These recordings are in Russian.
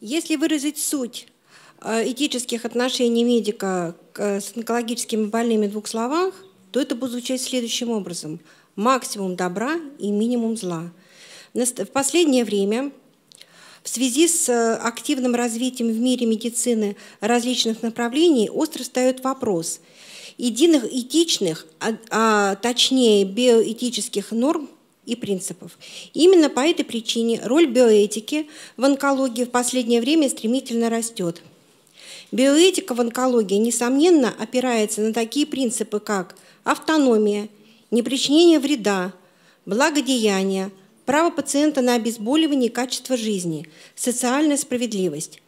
Если выразить суть этических отношений медика с онкологическими больными в двух словах, то это будет звучать следующим образом. Максимум добра и минимум зла. В последнее время в связи с активным развитием в мире медицины различных направлений остро встает вопрос единых этичных, точнее биоэтических норм и принципов. Именно по этой причине роль биоэтики в онкологии в последнее время стремительно растет. Биоэтика в онкологии, несомненно, опирается на такие принципы, как автономия, непричинение вреда, благодеяние, право пациента на обезболивание и качество жизни, социальная справедливость.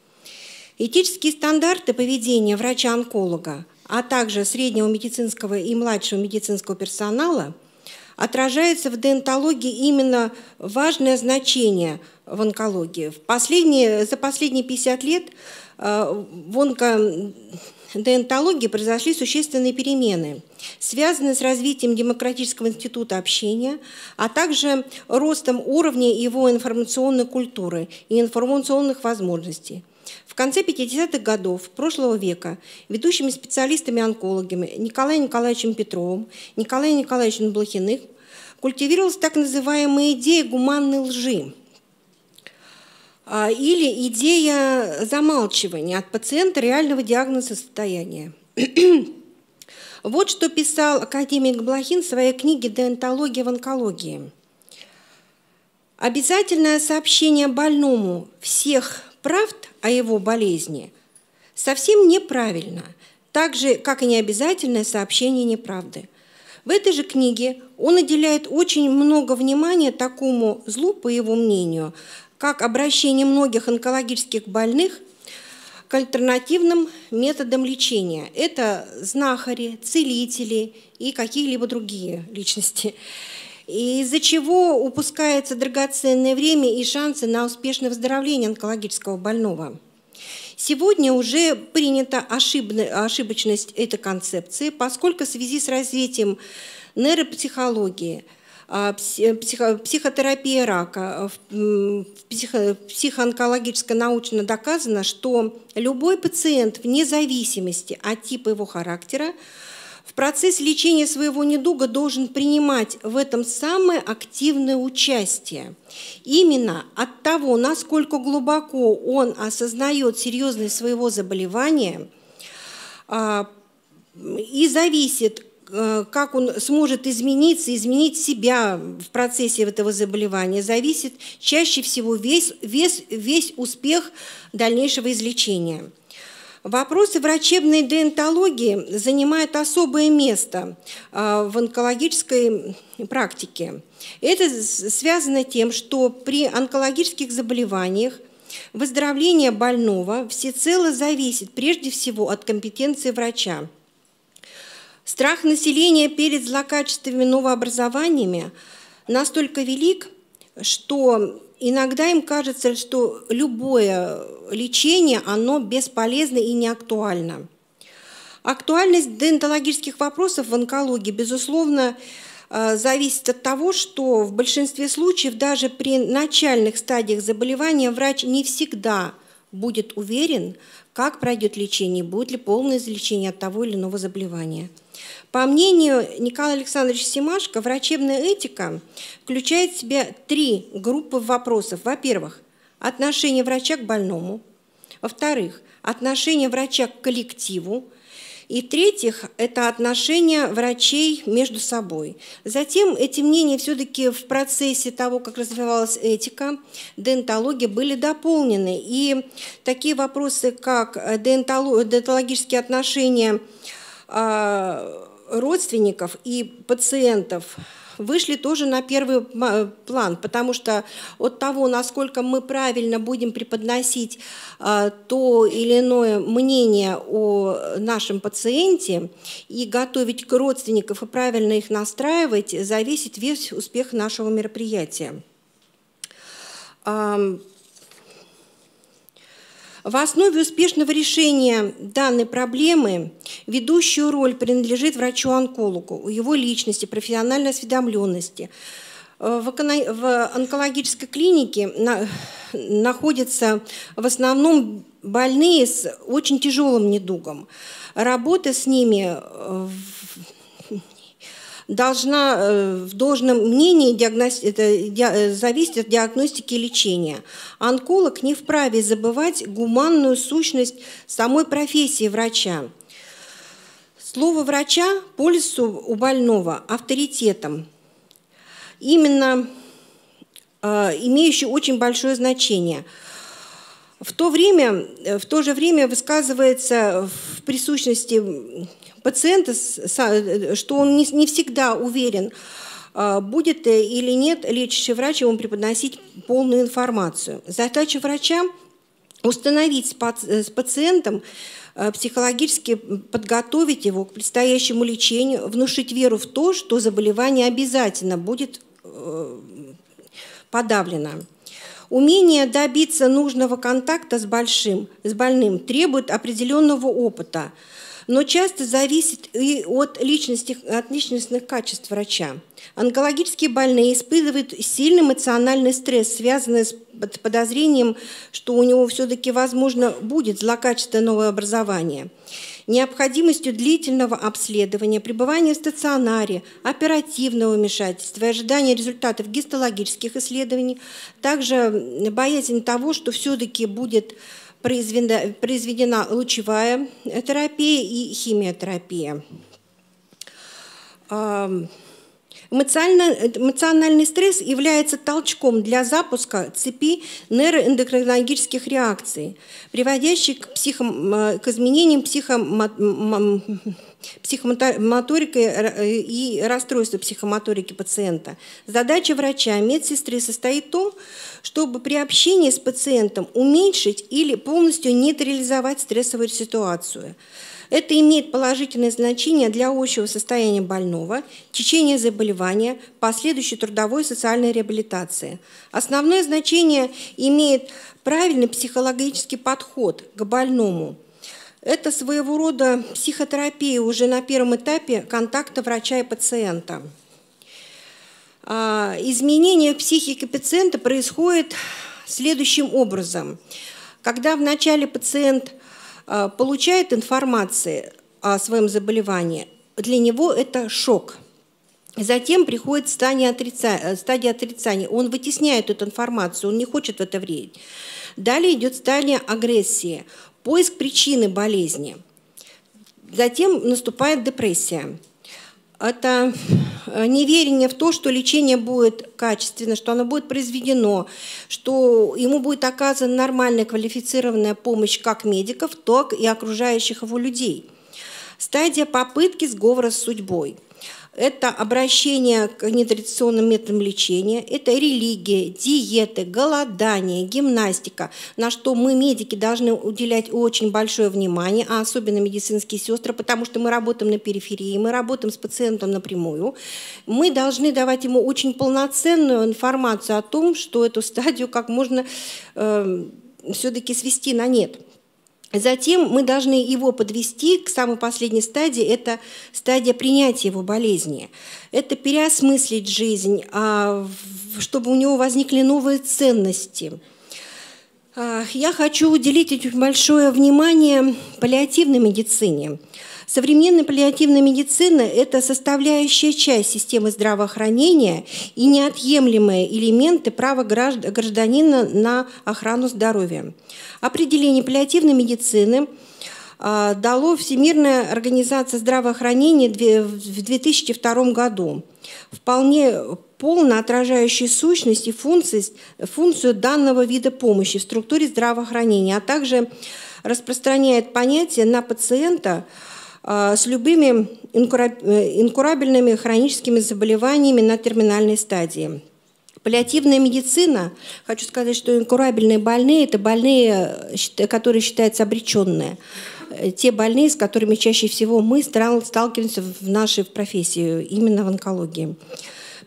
Этические стандарты поведения врача-онколога, а также среднего медицинского и младшего медицинского персонала отражаются в деонтологии именно важное значение в онкологии. За последние 50 лет в онкодеонтологии произошли существенные перемены, связанные с развитием демократического института общения, а также ростом уровня его информационной культуры и информационных возможностей. В конце 50-х годов прошлого века ведущими специалистами-онкологами Николаем Николаевичем Петровым, Николаем Николаевичем Блохиным культивировалась так называемая идея гуманной лжи, или идея замалчивания от пациента реального диагноза состояния. Вот что писал академик Блохин в своей книге «Деонтология в онкологии». «Обязательное сообщение больному всех правд о его болезни совсем неправильно, так же, как и необязательное сообщение неправды». В этой же книге он уделяет очень много внимания такому злу, по его мнению, как обращение многих онкологических больных к альтернативным методам лечения. Это знахари, целители и какие-либо другие личности, из-за чего упускается драгоценное время и шансы на успешное выздоровление онкологического больного. Сегодня уже принята ошибочность этой концепции, поскольку в связи с развитием нейропсихологии, психотерапия рака, психоонкологически научно доказано, что любой пациент, вне зависимости от типа его характера, в процессе лечения своего недуга должен принимать в этом самое активное участие. Именно от того, насколько глубоко он осознает серьезность своего заболевания, и зависит, как он сможет измениться, изменить себя в процессе этого заболевания, зависит чаще всего весь успех дальнейшего излечения. Вопросы врачебной деонтологии занимают особое место в онкологической практике. Это связано тем, что при онкологических заболеваниях выздоровление больного всецело зависит прежде всего от компетенции врача. Страх населения перед злокачественными новообразованиями настолько велик, что иногда им кажется, что любое лечение, оно бесполезно и неактуально. Актуальность деонтологических вопросов в онкологии, безусловно, зависит от того, что в большинстве случаев даже при начальных стадиях заболевания врач не всегда будет уверен, как пройдет лечение, будет ли полное излечение от того или иного заболевания. По мнению Николая Александровича Симашко, врачебная этика включает в себя три группы вопросов. Во-первых, отношение врача к больному. Во-вторых, отношение врача к коллективу. И в-третьих, это отношения врачей между собой. Затем эти мнения все-таки в процессе того, как развивалась этика, деонтология, были дополнены. И такие вопросы, как деонтологические отношения родственников и пациентов, вышли тоже на первый план, потому что от того, насколько мы правильно будем преподносить то или иное мнение о нашем пациенте и готовить к родственников и правильно их настраивать, зависит весь успех нашего мероприятия. В основе успешного решения данной проблемы ведущую роль принадлежит врачу-онкологу, его личности, профессиональной осведомленности, В онкологической клинике находятся в основном больные с очень тяжелым недугом. Работа с ними должна в должном мнении зависеть от диагностики и лечения. Онколог не вправе забывать гуманную сущность самой профессии врача. Слово врача пользуется у больного авторитетом, именно имеющий очень большое значение. В то же время высказывается в присущности пациента, что он не всегда уверен, будет или нет лечащий врач ему преподносить полную информацию. Задача врача – установить с пациентом, психологически подготовить его к предстоящему лечению, внушить веру в то, что заболевание обязательно будет подавлено. Умение добиться нужного контакта с больным требует определенного опыта, но часто зависит и от личностных качеств врача. Онкологические больные испытывают сильный эмоциональный стресс, связанный с подозрением, что у него все-таки, возможно, будет злокачественное образование, необходимостью длительного обследования, пребывания в стационаре, оперативного вмешательства, ожидания результатов гистологических исследований, также боязнь того, что все-таки будет произведена лучевая терапия и химиотерапия. Эмоциональный стресс является толчком для запуска цепи нейроэндокринологических реакций, приводящих к изменениям психомоторики и расстройства психомоторики пациента. Задача врача, медсестры состоит в том, чтобы при общении с пациентом уменьшить или полностью нейтрализовать стрессовую ситуацию. Это имеет положительное значение для общего состояния больного, течения заболевания, последующей трудовой и социальной реабилитации. Основное значение имеет правильный психологический подход к больному. Это своего рода психотерапия уже на первом этапе контакта врача и пациента. Изменение психики пациента происходит следующим образом. Когда вначале пациент получает информацию о своем заболевании, для него это шок. Затем приходит стадия отрицания. Он вытесняет эту информацию, он не хочет в это верить. Далее идет стадия агрессии, поиск причины болезни. Затем наступает депрессия. Это неверие в то, что лечение будет качественно, что оно будет произведено, что ему будет оказана нормальная квалифицированная помощь как медиков, так и окружающих его людей. Стадия попытки сговора с судьбой. Это обращение к нетрадиционным методам лечения, это религия, диеты, голодание, гимнастика, на что мы, медики, должны уделять очень большое внимание, а особенно медицинские сестры, потому что мы работаем на периферии, мы работаем с пациентом напрямую. Мы должны давать ему очень полноценную информацию о том, что эту стадию как можно все-таки свести на нет. Затем мы должны его подвести к самой последней стадии, это стадия принятия его болезни. Это переосмыслить жизнь, чтобы у него возникли новые ценности. Я хочу уделить очень большое внимание паллиативной медицине. Современная паллиативная медицина – это составляющая часть системы здравоохранения и неотъемлемые элементы права гражданина на охрану здоровья. Определение паллиативной медицины дала Всемирная организация здравоохранения в 2002 году, вполне полно отражающие сущность и функцию данного вида помощи в структуре здравоохранения, а также распространяет понятие на пациента с любыми инкурабельными хроническими заболеваниями на терминальной стадии. Паллиативная медицина, хочу сказать, что инкурабельные больные – это больные, которые считаются обреченные, те больные, с которыми чаще всего мы сталкиваемся в нашей профессии, именно в онкологии.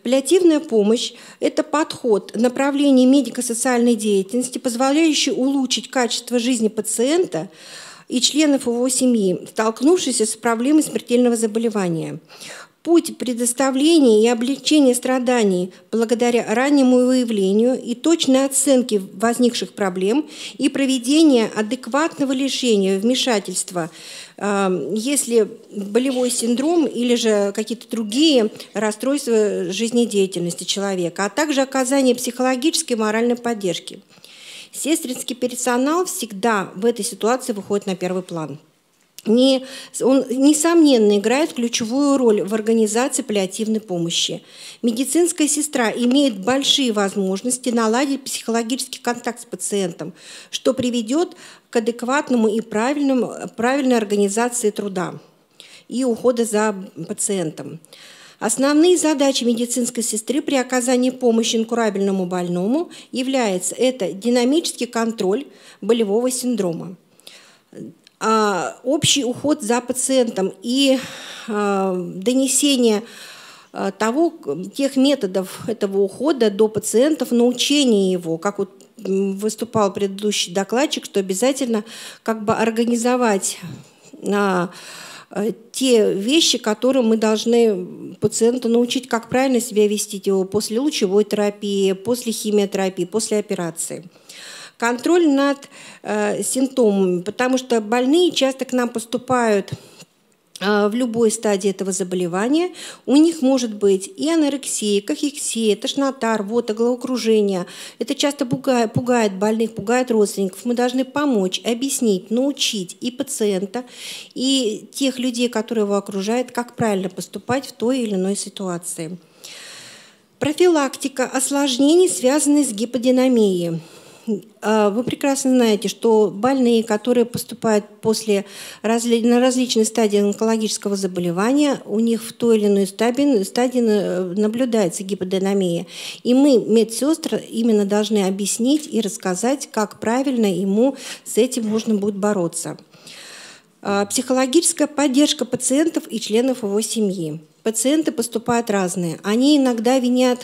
Паллиативная помощь – это подход, направление медико-социальной деятельности, позволяющий улучшить качество жизни пациента и членов его семьи, столкнувшихся с проблемой смертельного заболевания. Путь предоставления и облегчения страданий благодаря раннему выявлению и точной оценке возникших проблем и проведение адекватного лечения вмешательства, если болевой синдром или же какие-то другие расстройства жизнедеятельности человека, а также оказание психологической и моральной поддержки. Сестринский персонал всегда в этой ситуации выходит на первый план. Он, несомненно, играет ключевую роль в организации паллиативной помощи. Медицинская сестра имеет большие возможности наладить психологический контакт с пациентом, что приведет к адекватному и правильной организации труда и ухода за пациентом. Основные задачи медицинской сестры при оказании помощи инкурабельному больному являются это динамический контроль болевого синдрома, общий уход за пациентом и донесение тех методов этого ухода до пациентов, научение его, как вот выступал предыдущий докладчик, что обязательно как бы организовать те вещи, которые мы должны пациента научить, как правильно себя вести его после лучевой терапии, после химиотерапии, после операции. Контроль над симптомами, потому что больные часто к нам поступают в любой стадии этого заболевания. У них может быть и анорексия, кахексия, тошнота, рвота, головокружение. Это часто пугает больных, пугает родственников. Мы должны помочь, объяснить, научить и пациента, и тех людей, которые его окружают, как правильно поступать в той или иной ситуации. Профилактика осложнений, связанных с гиподинамией. Вы прекрасно знаете, что больные, которые поступают на различные стадии онкологического заболевания, у них в той или иной стадии наблюдается гиподинамия. И мы, медсестры, именно должны объяснить и рассказать, как правильно ему с этим нужно будет бороться. Психологическая поддержка пациентов и членов его семьи. Пациенты поступают разные. Они иногда винят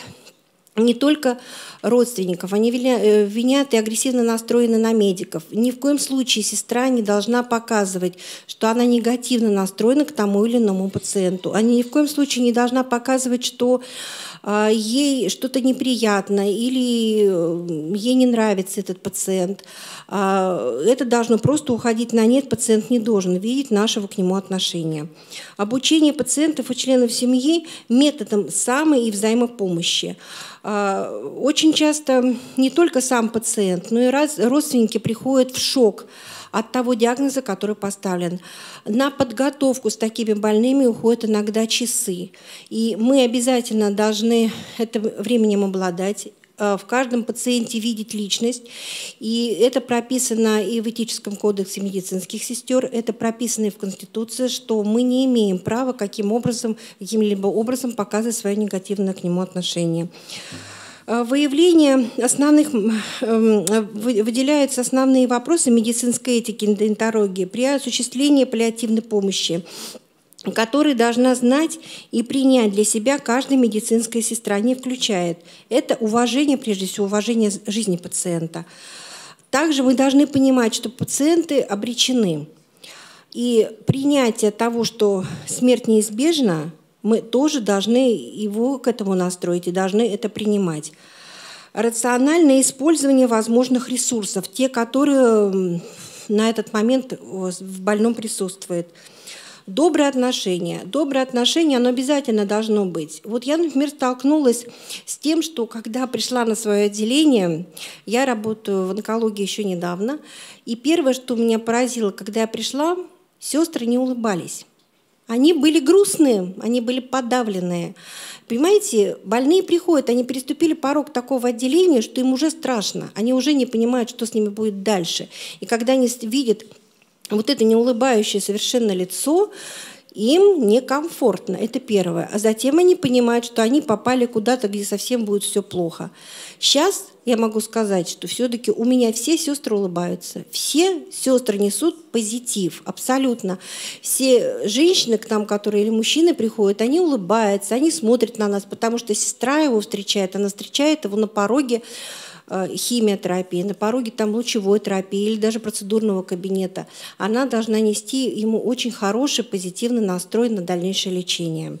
не только родственников, они винят и агрессивно настроены на медиков. Ни в коем случае сестра не должна показывать, что она негативно настроена к тому или иному пациенту. Она ни в коем случае не должна показывать, что ей что-то неприятно или ей не нравится этот пациент. Это должно просто уходить на нет, пациент не должен видеть нашего к нему отношения. Обучение пациентов и членов семьи методом само- и взаимопомощи. Очень часто не только сам пациент, но и родственники приходят в шок от того диагноза, который поставлен. На подготовку с такими больными уходят иногда часы. И мы обязательно должны этим временем обладать, в каждом пациенте видеть личность. И это прописано и в Этическом кодексе медицинских сестер, это прописано и в Конституции, что мы не имеем права каким-либо образом показывать свое негативное к нему отношение. Выделяются основные вопросы медицинской этики и донтологии при осуществлении паллиативной помощи, который должна знать и принять для себя каждая медицинская сестра, не включает. Это уважение, прежде всего, уважение жизни пациента. Также мы должны понимать, что пациенты обречены. И принятие того, что смерть неизбежна, мы тоже должны его к этому настроить и должны это принимать. Рациональное использование возможных ресурсов, те, которые на этот момент в больном присутствуют. Добрые отношения, оно обязательно должно быть. Вот я, например, столкнулась с тем, что когда пришла на свое отделение, я работаю в онкологии еще недавно, и первое, что меня поразило, когда я пришла, сестры не улыбались. Они были грустные, они были подавленные. Понимаете, больные приходят, они переступили порог такого отделения, что им уже страшно, они уже не понимают, что с ними будет дальше. И когда они видят вот это неулыбающее совершенно лицо, им некомфортно, это первое. А затем они понимают, что они попали куда-то, где совсем будет все плохо. Сейчас я могу сказать, что все-таки у меня все сестры улыбаются, все сестры несут позитив, абсолютно. Все женщины к нам, которые или мужчины приходят, они улыбаются, они смотрят на нас, потому что сестра его встречает, она встречает его на пороге химиотерапии, на пороге там лучевой терапии или даже процедурного кабинета. Она должна нести ему очень хороший, позитивный настрой на дальнейшее лечение.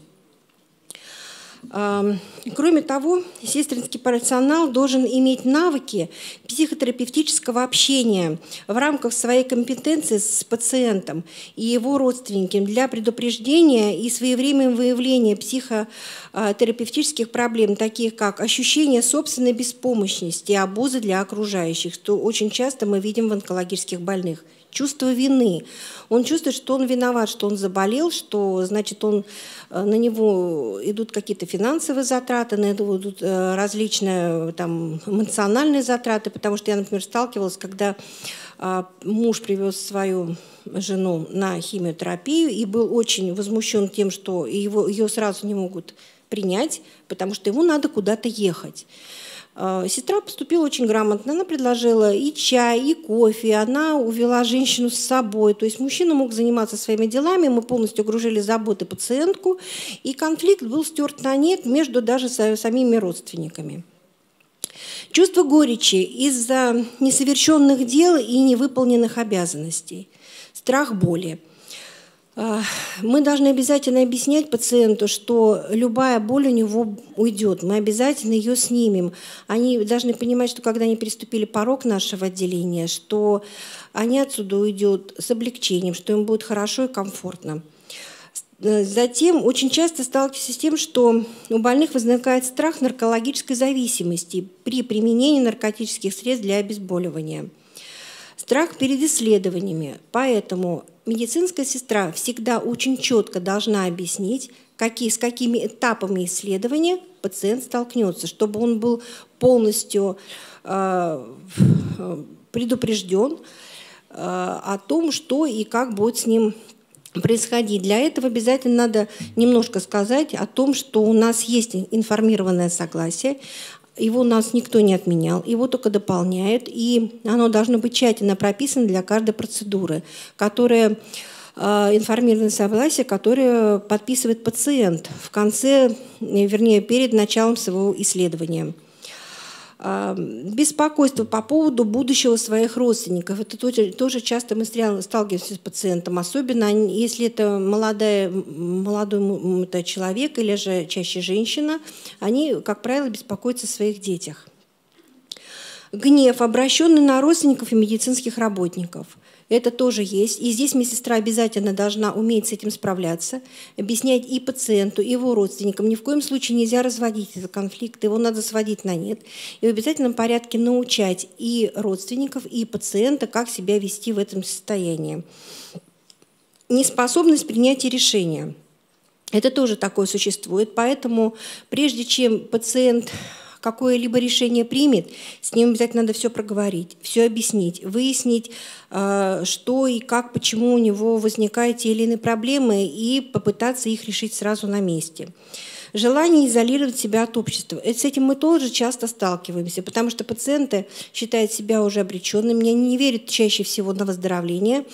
Кроме того, сестринский профессионал должен иметь навыки психотерапевтического общения в рамках своей компетенции с пациентом и его родственниками для предупреждения и своевременного выявления психотерапевтических проблем, таких как ощущение собственной беспомощности и обузы для окружающих, что очень часто мы видим в онкологических больных. Чувство вины. Он чувствует, что он виноват, что он заболел, что, значит, на него идут какие-то финансовые затраты, на него идут различные там, эмоциональные затраты, потому что я, например, сталкивалась, когда муж привез свою жену на химиотерапию и был очень возмущен тем, что ее сразу не могут принять, потому что ему надо куда-то ехать. Сестра поступила очень грамотно, она предложила и чай, и кофе, она увела женщину с собой. То есть мужчина мог заниматься своими делами, мы полностью гружили заботы пациентку, и конфликт был стерт на нет между даже самими родственниками. Чувство горечи из-за несовершенных дел и невыполненных обязанностей. Страх боли. Мы должны обязательно объяснять пациенту, что любая боль у него уйдет, мы обязательно ее снимем. Они должны понимать, что когда они переступили порог нашего отделения, что они отсюда уйдут с облегчением, что им будет хорошо и комфортно. Затем очень часто сталкиваюсь с тем, что у больных возникает страх наркологической зависимости при применении наркотических средств для обезболивания. Страх перед исследованиями, поэтому медицинская сестра всегда очень четко должна объяснить, с какими этапами исследования пациент столкнется, чтобы он был полностью предупрежден о том, что и как будет с ним происходить. Для этого обязательно надо немножко сказать о том, что у нас есть информированное согласие, его у нас никто не отменял, его только дополняет, и оно должно быть тщательно прописано для каждой процедуры, которая информированное согласие, которое подписывает пациент в конце, вернее, перед началом своего исследования. Беспокойство по поводу будущего своих родственников. Это тоже часто мы сталкиваемся с пациентом, особенно если это молодой человек или же чаще женщина, они, как правило, беспокоятся о своих детях. Гнев, обращенный на родственников и медицинских работников. Это тоже есть. И здесь медсестра обязательно должна уметь с этим справляться, объяснять и пациенту, и его родственникам. Ни в коем случае нельзя разводить этот конфликт, его надо сводить на нет. И в обязательном порядке научать и родственников, и пациента, как себя вести в этом состоянии. Неспособность принятия решения. Это тоже такое существует. Поэтому прежде чем пациент какое-либо решение примет, с ним обязательно надо все проговорить, все объяснить, выяснить, что и как, почему у него возникают те или иные проблемы, и попытаться их решить сразу на месте. Желание изолировать себя от общества. С этим мы тоже часто сталкиваемся, потому что пациенты считают себя уже обреченными, они не верят чаще всего на выздоровление.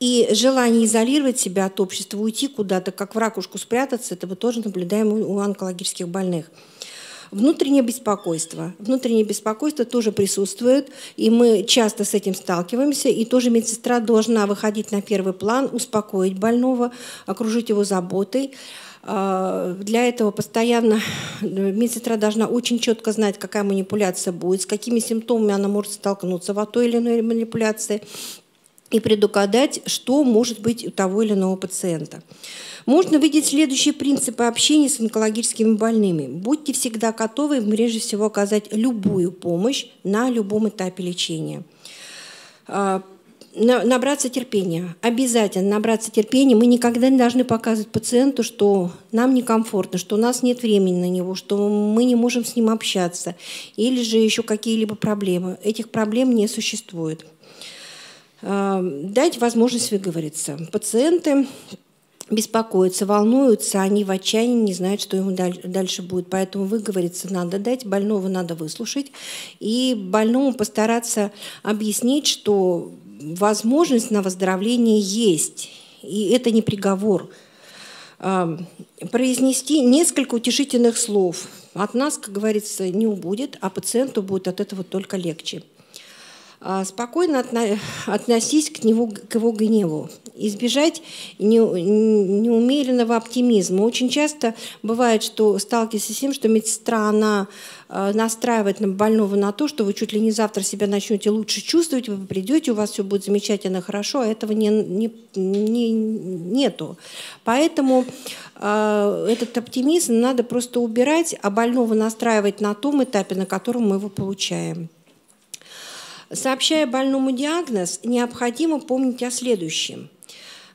И желание изолировать себя от общества, уйти куда-то, как в ракушку спрятаться, это мы тоже наблюдаем у онкологических больных. Внутреннее беспокойство. Внутреннее беспокойство тоже присутствует, и мы часто с этим сталкиваемся, и тоже медсестра должна выходить на первый план, успокоить больного, окружить его заботой. Для этого постоянно медсестра должна очень четко знать, какая манипуляция будет, с какими симптомами она может столкнуться в той или иной манипуляции, и предугадать, что может быть у того или иного пациента. Можно видеть следующие принципы общения с онкологическими больными. Будьте всегда готовы, прежде всего, оказать любую помощь на любом этапе лечения. Набраться терпения. Обязательно набраться терпения. Мы никогда не должны показывать пациенту, что нам некомфортно, что у нас нет времени на него, что мы не можем с ним общаться, или же еще какие-либо проблемы. Этих проблем не существует. Дать возможность выговориться. Пациенты беспокоятся, волнуются, они в отчаянии, не знают, что ему дальше будет. Поэтому выговориться надо дать, больного надо выслушать. И больному постараться объяснить, что возможность на выздоровление есть. И это не приговор. Произнести несколько утешительных слов. От нас, как говорится, не убудет, а пациенту будет от этого только легче. спокойно относись к его гневу, избежать неумеренного оптимизма. Очень часто бывает, что сталкиваешься с тем, что медсестра, она настраивает больного на то, что вы чуть ли не завтра себя начнете лучше чувствовать, вы придете, у вас все будет замечательно, хорошо, а этого нету. Поэтому этот оптимизм надо просто убирать, а больного настраивать на том этапе, на котором мы его получаем. Сообщая больному диагноз, необходимо помнить о следующем.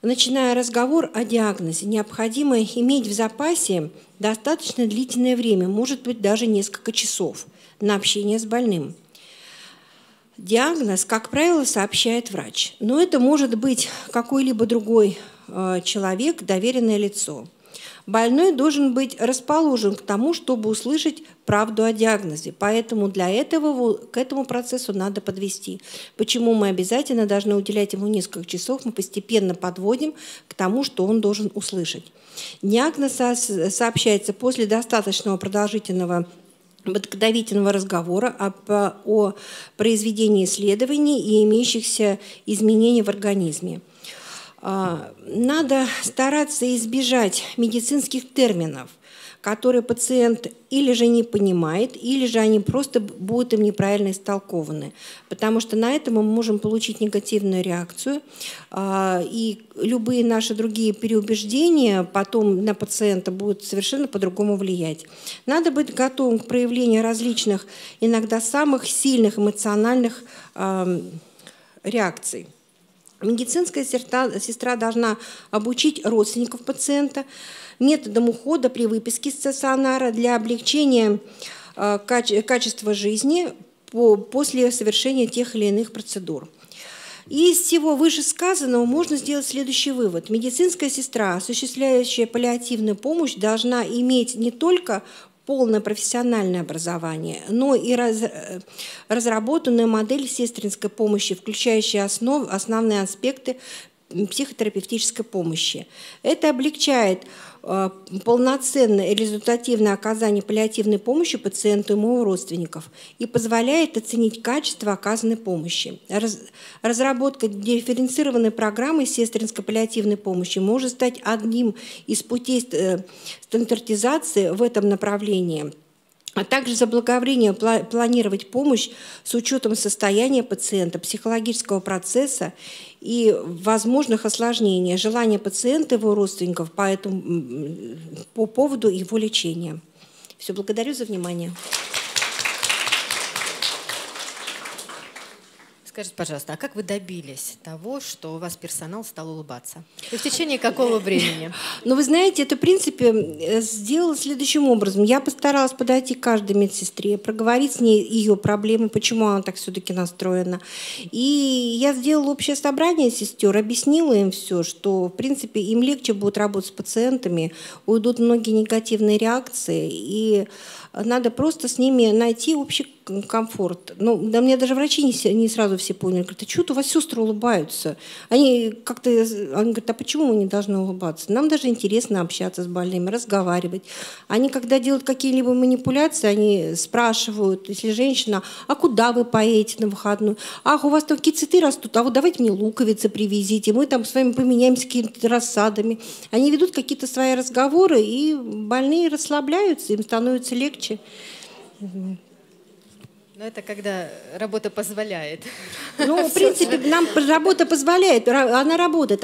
Начиная разговор о диагнозе, необходимо иметь в запасе достаточно длительное время, может быть, даже несколько часов на общение с больным. Диагноз, как правило, сообщает врач, но это может быть какой-либо другой человек, доверенное лицо. Больной должен быть расположен к тому, чтобы услышать правду о диагнозе. Поэтому для этого к этому процессу надо подвести. Почему мы обязательно должны уделять ему несколько часов? Мы постепенно подводим к тому, что он должен услышать. Диагноз сообщается после достаточного продолжительного подготовительного разговора о произведении исследований и имеющихся изменениях в организме. Надо стараться избежать медицинских терминов, которые пациент или же не понимает, или же они просто будут им неправильно истолкованы. Потому что на это мы можем получить негативную реакцию. И любые наши другие переубеждения потом на пациента будут совершенно по-другому влиять. Надо быть готовым к проявлению различных, иногда самых сильных эмоциональных реакций. Медицинская сестра должна обучить родственников пациента методам ухода при выписке из стационара для облегчения качества жизни после совершения тех или иных процедур. И из всего вышесказанного можно сделать следующий вывод. Медицинская сестра, осуществляющая паллиативную помощь, должна иметь не только полное профессиональное образование, но и разработанная модель сестринской помощи, включающая основные аспекты психотерапевтической помощи. Это облегчает полноценное и результативное оказание паллиативной помощи пациенту и его родственников и позволяет оценить качество оказанной помощи. Разработка дифференцированной программы сестринской паллиативной помощи может стать одним из путей стандартизации в этом направлении, а также заблаговременно планировать помощь с учетом состояния пациента, психологического процесса и возможных осложнений, желания пациента и его родственников по поводу его лечения. Все, благодарю за внимание. Скажите, пожалуйста, а как вы добились того, что у вас персонал стал улыбаться? И в течение какого времени? Ну, вы знаете, это, в принципе, сделала следующим образом. Я постаралась подойти к каждой медсестре, проговорить с ней ее проблемы, почему она так все-таки настроена. И я сделала общее собрание сестер, объяснила им все, что, в принципе, им легче будет работать с пациентами, уйдут многие негативные реакции, и надо просто с ними найти общий комфорт. Ну, да, мне даже врачи не сразу все поняли. Говорят, а что-то у вас сестры улыбаются. Они говорят, а почему мы не должны улыбаться? Нам даже интересно общаться с больными, разговаривать. Они, когда делают какие-либо манипуляции, они спрашивают, если женщина, а куда вы поедете на выходную? Ах, у вас там какие цветы растут, а вот давайте мне луковицы привезите, мы там с вами поменяемся какими-то рассадами. Они ведут какие-то свои разговоры, и больные расслабляются, им становится легче. Но это когда работа позволяет. Ну, в принципе, нам работа позволяет. Она работает.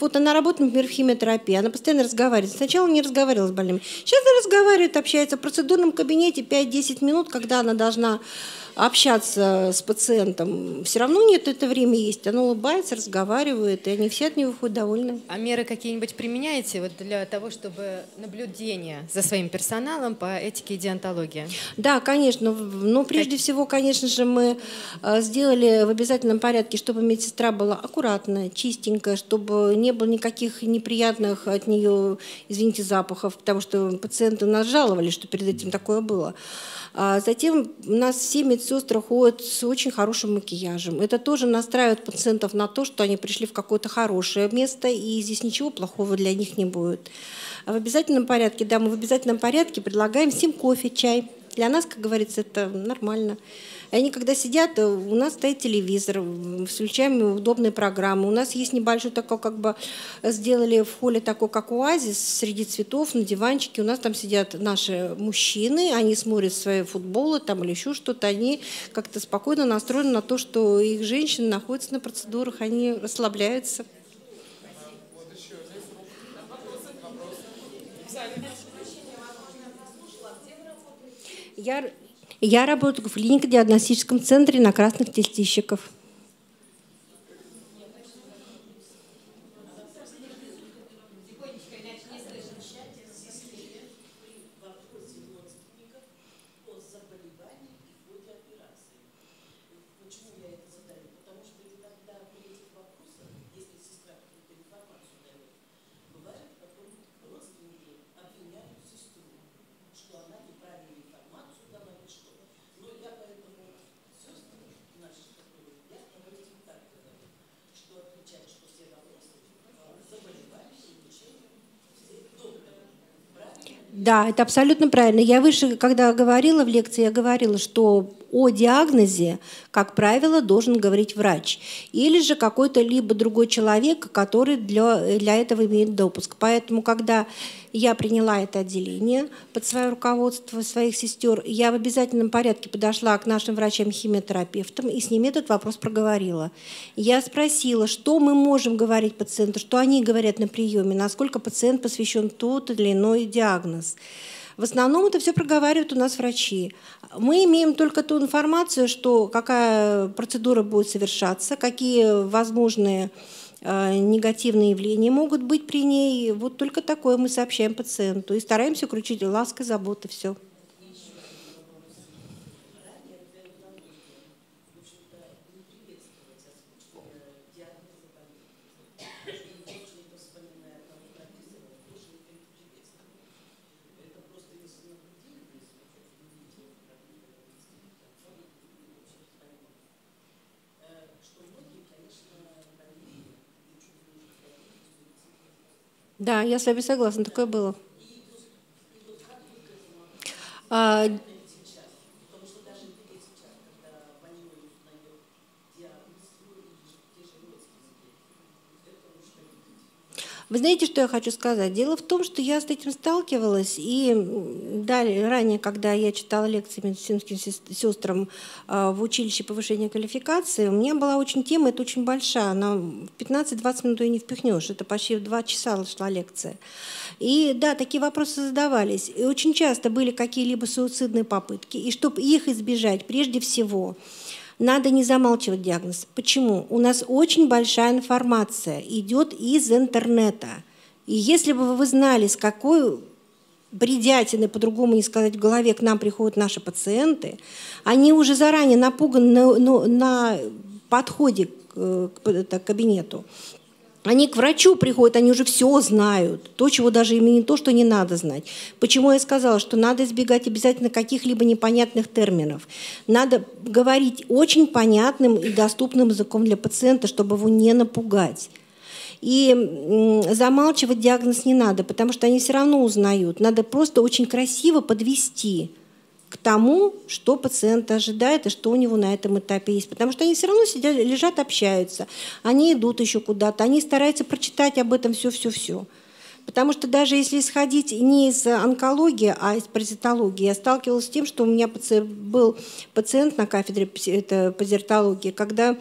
Вот она работает, например, в химиотерапии. Она постоянно разговаривает. Сначала не разговаривала с больными. Сейчас она разговаривает, общается в процедурном кабинете 5-10 минут, когда она должна общаться с пациентом. Все равно нет, это время есть. Она улыбается, разговаривает, и они все от нее выходят довольны. А меры какие-нибудь применяете вот для того, чтобы наблюдение за своим персоналом по этике и деонтологии? Да, конечно. Но прежде всего, конечно же, мы сделали в обязательном порядке, чтобы медсестра была аккуратная, чистенькая, чтобы не было никаких неприятных от нее, извините, запахов, потому что пациенты нас жаловали, что перед этим такое было. А затем у нас все медсестры ходят с очень хорошим макияжем. Это тоже настраивает пациентов на то, что они пришли в какое-то хорошее место, и здесь ничего плохого для них не будет. А в обязательном порядке, да, мы в обязательном порядке предлагаем всем кофе, чай. Для нас, как говорится, это нормально. Они когда сидят, у нас стоит телевизор, включаем удобные программы. У нас есть небольшой такой, как бы сделали в холле такой, как оазис, среди цветов, на диванчике. У нас там сидят наши мужчины, они смотрят свои футболы там или еще что-то. Они как-то спокойно настроены на то, что их женщины находятся на процедурах, они расслабляются. Я работаю в клинико-диагностическом центре на красных тестищиков. Да, это абсолютно правильно. Я выше, когда говорила в лекции, я говорила, что о диагнозе, как правило, должен говорить врач. Или же какой-то либо другой человек, который для этого имеет допуск. Поэтому, когда я приняла это отделение под свое руководство своих сестер, я в обязательном порядке подошла к нашим врачам-химиотерапевтам и с ними этот вопрос проговорила. Я спросила, что мы можем говорить пациенту, что они говорят на приеме, насколько пациент посвящен тот или иной диагноз. В основном это все проговаривают у нас врачи. Мы имеем только ту информацию, что какая процедура будет совершаться, какие возможные негативные явления могут быть при ней. Вот только такое мы сообщаем пациенту и стараемся включить ласка, заботы, все. Да, я с вами согласна, такое было. Вы знаете, что я хочу сказать? Дело в том, что я с этим сталкивалась, и далее, ранее, когда я читала лекции медицинским сестрам в училище повышения квалификации, у меня была очень тема, это очень большая, она в 15-20 минут ее не впихнешь, это почти в 2 часа шла лекция. И да, такие вопросы задавались, и очень часто были какие-либо суицидные попытки, и чтобы их избежать, прежде всего, надо не замалчивать диагноз. Почему? У нас очень большая информация идет из интернета. И если бы вы знали, с какой бредятиной, по-другому не сказать, в голове к нам приходят наши пациенты, они уже заранее напуганы на подходе к кабинету. Они к врачу приходят, они уже все знают, то, чего даже им не то, что не надо знать. Почему я сказала, что надо избегать обязательно каких-либо непонятных терминов. Надо говорить очень понятным и доступным языком для пациента, чтобы его не напугать. И замалчивать диагноз не надо, потому что они все равно узнают. Надо просто очень красиво подвести к тому, что пациент ожидает и что у него на этом этапе есть. Потому что они все равно сидят, лежат, общаются. Они идут еще куда-то, они стараются прочитать об этом все-все-все. Потому что даже если исходить не из онкологии, а из паразитологии, я сталкивалась с тем, что у меня был пациент на кафедре паразитологии, когда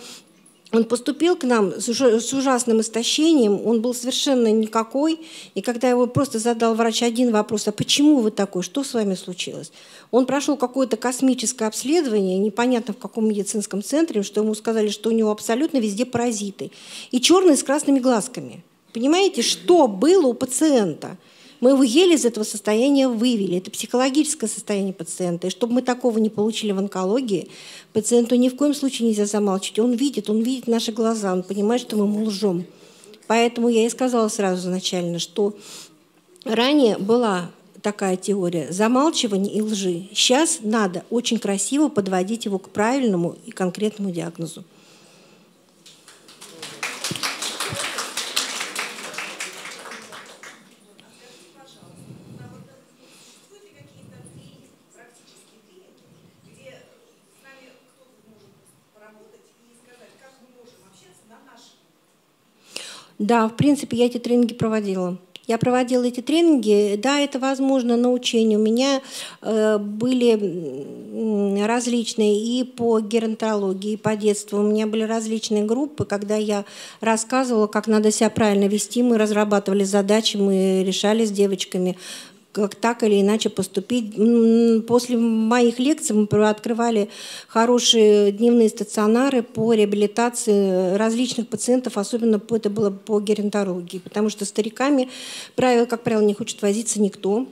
он поступил к нам с ужасным истощением, он был совершенно никакой, и когда его просто задал врач один вопрос, а почему вы такой, что с вами случилось? Он прошел какое-то космическое обследование, непонятно в каком медицинском центре, что ему сказали, что у него абсолютно везде паразиты, и черные с красными глазками. Понимаете, что было у пациента? Мы его еле из этого состояния вывели. Это психологическое состояние пациента. И чтобы мы такого не получили в онкологии, пациенту ни в коем случае нельзя замалчивать. Он видит наши глаза, он понимает, что мы ему лжем. Поэтому я и сказала сразу изначально, что ранее была такая теория замалчивания и лжи. Сейчас надо очень красиво подводить его к правильному и конкретному диагнозу. Да, в принципе, я эти тренинги проводила. Я проводила эти тренинги, да, это возможно на учении. У меня были различные и по геронтологии, и по детству. У меня были различные группы, когда я рассказывала, как надо себя правильно вести. Мы разрабатывали задачи, мы решали с девочками, как так или иначе поступить. После моих лекций мы открывали хорошие дневные стационары по реабилитации различных пациентов, особенно это было по геронтологии, потому что стариками, как правило, не хочет возиться никто.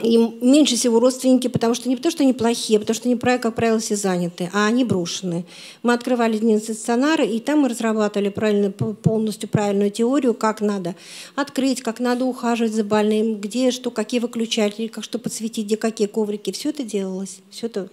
Им меньше всего родственники, потому что не потому, что они плохие, а потому что они, как правило, все заняты, а они брошены. Мы открывали дневные стационары, и там мы разрабатывали полностью правильную теорию, как надо открыть, как надо ухаживать за больным, где что, какие выключатели, как что подсветить, где какие коврики. Все это делалось. Все это...